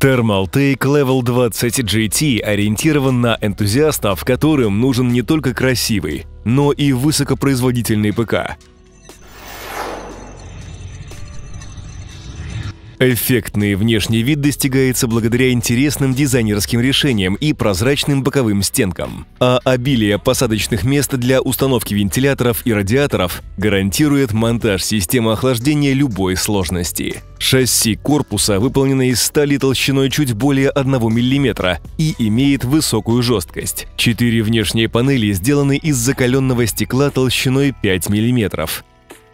Thermaltake Level 20 GT ориентирован на энтузиастов, которым нужен не только красивый, но и высокопроизводительный ПК. Эффектный внешний вид достигается благодаря интересным дизайнерским решениям и прозрачным боковым стенкам, а обилие посадочных мест для установки вентиляторов и радиаторов гарантирует монтаж системы охлаждения любой сложности. Шасси корпуса выполнено из стали толщиной чуть более 1 мм и имеет высокую жесткость. 4 внешние панели сделаны из закаленного стекла толщиной 5 мм.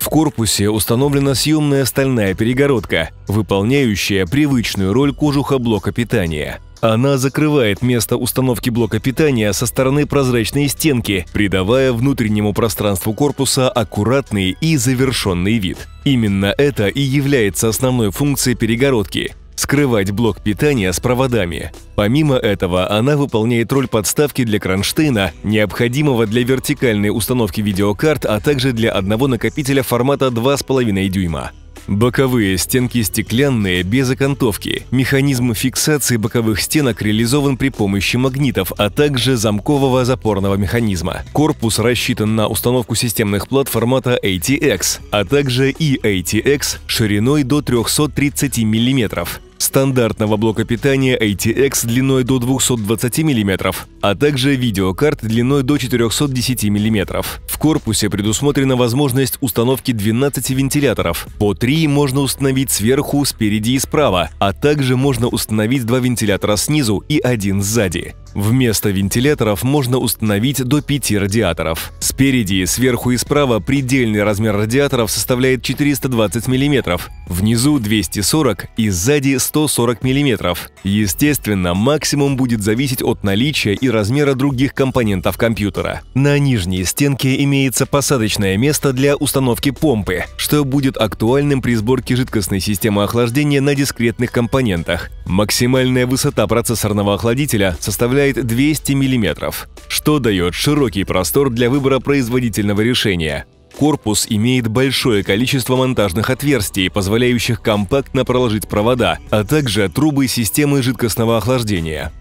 В корпусе установлена съемная стальная перегородка, выполняющая привычную роль кожуха блока питания. Она закрывает место установки блока питания со стороны прозрачной стенки, придавая внутреннему пространству корпуса аккуратный и завершенный вид. Именно это и является основной функцией перегородки – скрывать блок питания с проводами. Помимо этого, она выполняет роль подставки для кронштейна, необходимого для вертикальной установки видеокарт, а также для одного накопителя формата 2,5 дюйма. Боковые стенки стеклянные, без окантовки. Механизм фиксации боковых стенок реализован при помощи магнитов, а также замкового запорного механизма. Корпус рассчитан на установку системных плат формата ATX, а также EATX шириной до 330 мм, стандартного блока питания ATX длиной до 220 мм, а также видеокарт длиной до 410 мм. В корпусе предусмотрена возможность установки 12 вентиляторов. По 3 можно установить сверху, спереди и справа, а также можно установить 2 вентилятора снизу и 1 сзади. Вместо вентиляторов можно установить до 5 радиаторов. Спереди, сверху и справа предельный размер радиаторов составляет 420 мм, внизу 240 и сзади 140 мм. Естественно, максимум будет зависеть от наличия и размера других компонентов компьютера. На нижней стенке имеется посадочное место для установки помпы, что будет актуальным при сборке жидкостной системы охлаждения на дискретных компонентах. Максимальная высота процессорного охладителя составляет 200 мм, что дает широкий простор для выбора производительного решения. Корпус имеет большое количество монтажных отверстий, позволяющих компактно проложить провода, а также трубы системы жидкостного охлаждения.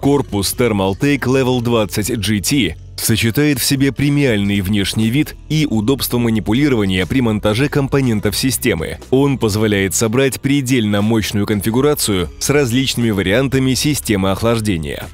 Корпус Thermaltake Level 20 GT сочетает в себе премиальный внешний вид и удобство манипулирования при монтаже компонентов системы. Он позволяет собрать предельно мощную конфигурацию с различными вариантами системы охлаждения.